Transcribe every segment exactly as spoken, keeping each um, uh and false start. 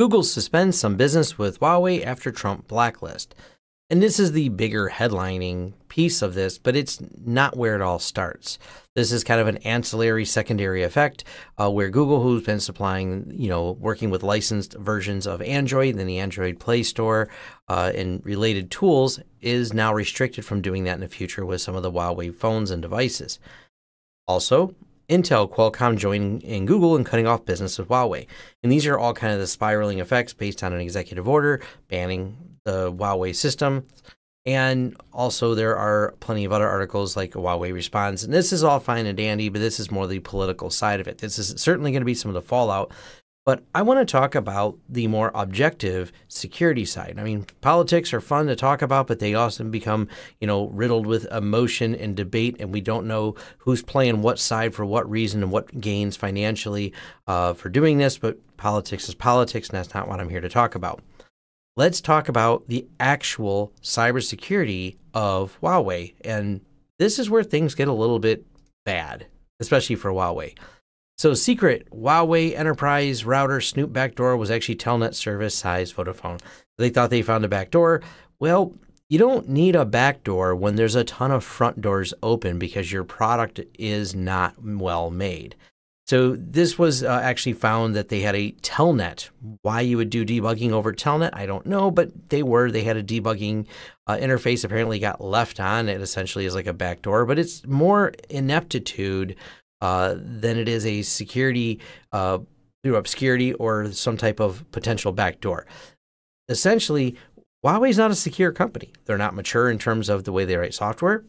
Google suspends some business with Huawei after Trump blacklist. And this is the bigger headlining piece of this, but it's not where it all starts. This is kind of an ancillary secondary effect uh, where Google, who's been supplying, you know, working with licensed versions of Android and the Android Play Store uh, and related tools, is now restricted from doing that in the future with some of the Huawei phones and devices. Also, Intel, Qualcomm joining in Google and cutting off business with Huawei. And these are all kind of the spiraling effects based on an executive order banning the Huawei system. And also there are plenty of other articles like Huawei Responds. And this is all fine and dandy, but this is more the political side of it. This is certainly going to be some of the fallout. But I want to talk about the more objective security side. I mean, politics are fun to talk about, but they often become, you know, riddled with emotion and debate, and we don't know who's playing what side for what reason and what gains financially uh, for doing this. But politics is politics, and that's not what I'm here to talk about. Let's talk about the actual cybersecurity of Huawei, and this is where things get a little bit bad, especially for Huawei. So secret Huawei enterprise router snoop backdoor was actually Telnet service size Vodafone. They thought they found a backdoor. Well, you don't need a backdoor when there's a ton of front doors open because your product is not well made. So this was uh, actually found that they had a Telnet. Why you would do debugging over Telnet, I don't know, but they were. They had a debugging uh, interface apparently got left on. It essentially is like a backdoor, but it's more ineptitude Uh, than it is a security uh, through obscurity or some type of potential backdoor. Essentially, Huawei's not a secure company. They're not mature in terms of the way they write software.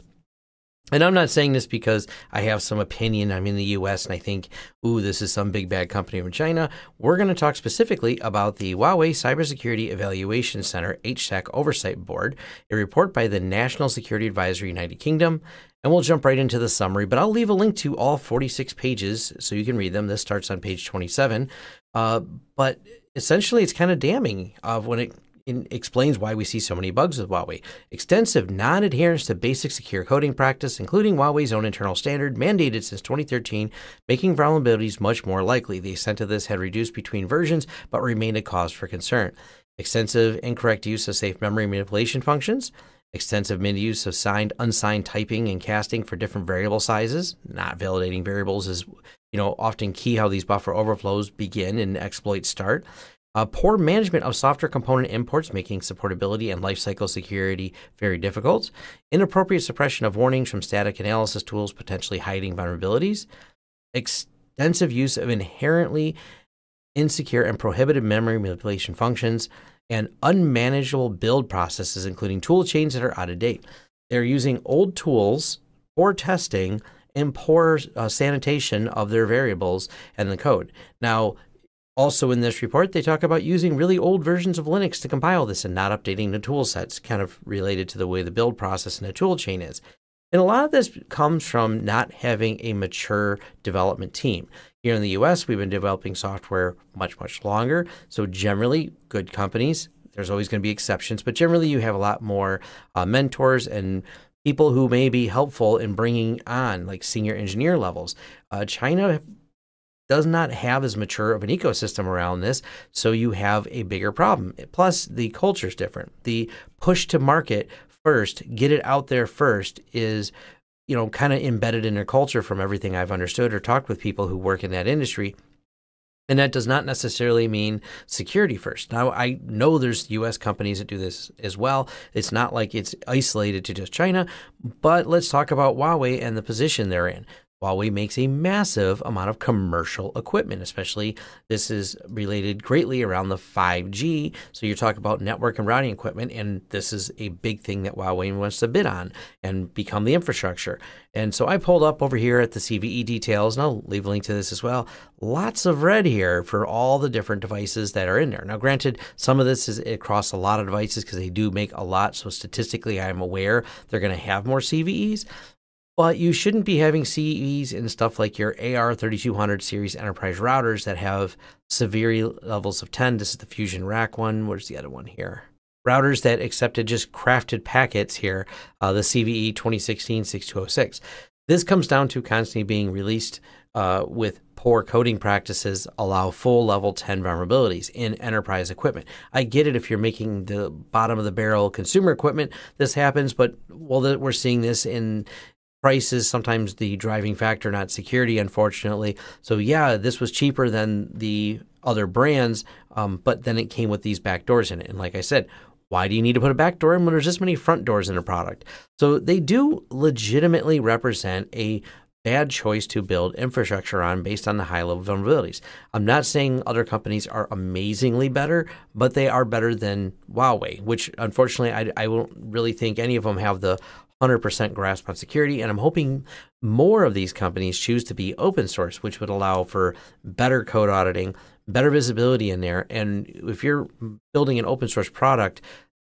And I'm not saying this because I have some opinion. I'm in the U S and I think, ooh, this is some big bad company from China. We're going to talk specifically about the Huawei Cybersecurity Evaluation Center H C S E C Oversight Board, a report by the National Security Advisor United Kingdom. And we'll jump right into the summary, but I'll leave a link to all forty-six pages so you can read them. This starts on page twenty-seven. Uh, but essentially, it's kind of damning of when it in, explains why we see so many bugs with Huawei. Extensive non-adherence to basic secure coding practice, including Huawei's own internal standard, mandated since twenty thirteen, making vulnerabilities much more likely. The extent of this had reduced between versions, but remained a cause for concern. Extensive incorrect use of safe memory manipulation functions. Extensive misuse of signed, unsigned typing and casting for different variable sizes. Not validating variables is, you know, often key how these buffer overflows begin and exploits start. Uh, poor management of software component imports, making supportability and lifecycle security very difficult. Inappropriate suppression of warnings from static analysis tools, potentially hiding vulnerabilities. Extensive use of inherently insecure and prohibited memory manipulation functions, and unmanageable build processes, including tool chains that are out of date. They're using old tools, poor testing, and poor uh, sanitation of their variables and the code. Now, also in this report, they talk about using really old versions of Linux to compile this and not updating the tool sets, kind of related to the way the build process and the tool chain is. And a lot of this comes from not having a mature development team. Here in the U S, we've been developing software much, much longer. So generally, good companies, there's always going to be exceptions, but generally you have a lot more uh, mentors and people who may be helpful in bringing on like senior engineer levels. Uh, China does not have as mature of an ecosystem around this, so you have a bigger problem. Plus, the culture is different. The push to market first, get it out there first is, you know, kind of embedded in their culture from everything I've understood or talked with people who work in that industry. And that does not necessarily mean security first. Now, I know there's U S companies that do this as well. It's not like it's isolated to just China, but let's talk about Huawei and the position they're in. Huawei makes a massive amount of commercial equipment, especially this is related greatly around the five G. So you're talking about network and routing equipment, and this is a big thing that Huawei wants to bid on and become the infrastructure. And so I pulled up over here at the C V E details, and I'll leave a link to this as well. Lots of red here for all the different devices that are in there. Now, granted, some of this is across a lot of devices because they do make a lot. So statistically, I'm aware they're going to have more C V Es. But you shouldn't be having C V Es in stuff like your A R thirty-two hundred series enterprise routers that have severe levels of ten. This is the Fusion Rack one. Where's the other one here? Routers that accepted just crafted packets here, uh, the C V E twenty sixteen sixty-two oh six. This comes down to constantly being released uh, with poor coding practices allow full level ten vulnerabilities in enterprise equipment. I get it if you're making the bottom of the barrel consumer equipment, this happens, but well, we're seeing this in prices, sometimes the driving factor, not security, unfortunately. So yeah, this was cheaper than the other brands, um, but then it came with these back doors in it. And like I said, why do you need to put a back door in when there's this many front doors in a product? So they do legitimately represent a bad choice to build infrastructure on based on the high level vulnerabilities. I'm not saying other companies are amazingly better, but they are better than Huawei, which unfortunately I, I don't really think any of them have the one hundred percent grasp on security. And I'm hoping more of these companies choose to be open source, which would allow for better code auditing, better visibility in there. And if you're building an open source product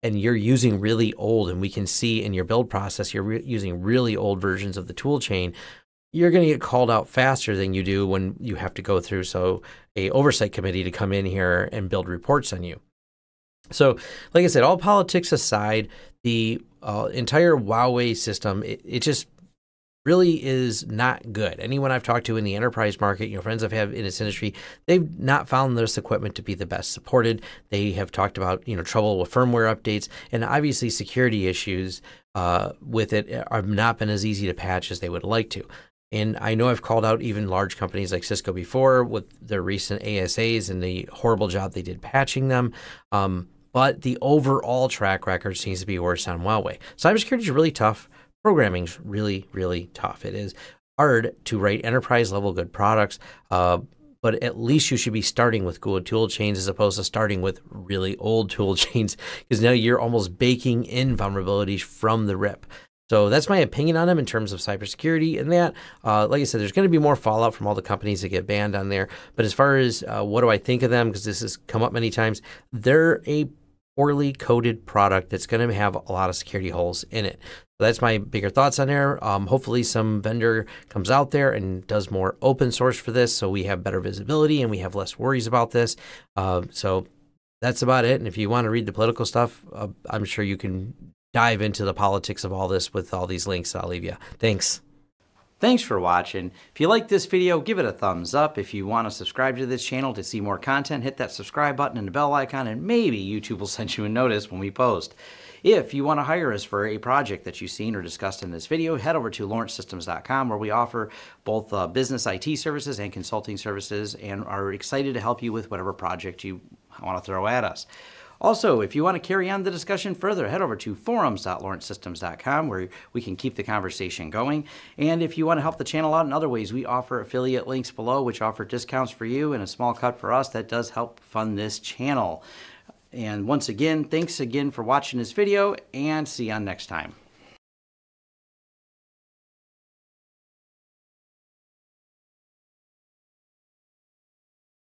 and you're using really old, and we can see in your build process, you're re using really old versions of the tool chain, you're going to get called out faster than you do when you have to go through so a oversight committee to come in here and build reports on you. So like I said, all politics aside, the uh, entire Huawei system, it, it just really is not good. Anyone I've talked to in the enterprise market, you know, friends I've had in this industry, they've not found this equipment to be the best supported. They have talked about, you know, trouble with firmware updates, and obviously security issues uh, with it have not been as easy to patch as they would like to. And I know I've called out even large companies like Cisco before with their recent A S As and the horrible job they did patching them. Um, but the overall track record seems to be worse on Huawei. Cybersecurity is really tough. Programming's really, really tough. It is hard to write enterprise level good products, uh, but at least you should be starting with good tool chains as opposed to starting with really old tool chains, because now you're almost baking in vulnerabilities from the rip. So that's my opinion on them in terms of cybersecurity and that. Uh, like I said, there's going to be more fallout from all the companies that get banned on there. But as far as uh, what do I think of them, because this has come up many times, they're a poorly coded product that's going to have a lot of security holes in it. So that's my bigger thoughts on there. Um, hopefully some vendor comes out there and does more open source for this so we have better visibility and we have less worries about this. Uh, so that's about it. And if you want to read the political stuff, uh, I'm sure you can dive into the politics of all this with all these links I'll leave you. Thanks. Thanks for watching. If you like this video, give it a thumbs up. If you want to subscribe to this channel to see more content, hit that subscribe button and the bell icon, and maybe YouTube will send you a notice when we post. If you want to hire us for a project that you've seen or discussed in this video, head over to lawrence systems dot com, where we offer both uh, business I T services and consulting services, and are excited to help you with whatever project you want to throw at us. Also, if you want to carry on the discussion further, head over to forums dot lawrence systems dot com, where we can keep the conversation going. And if you want to help the channel out in other ways, we offer affiliate links below, which offer discounts for you and a small cut for us that does help fund this channel. And once again, thanks again for watching this video, and see you on next time.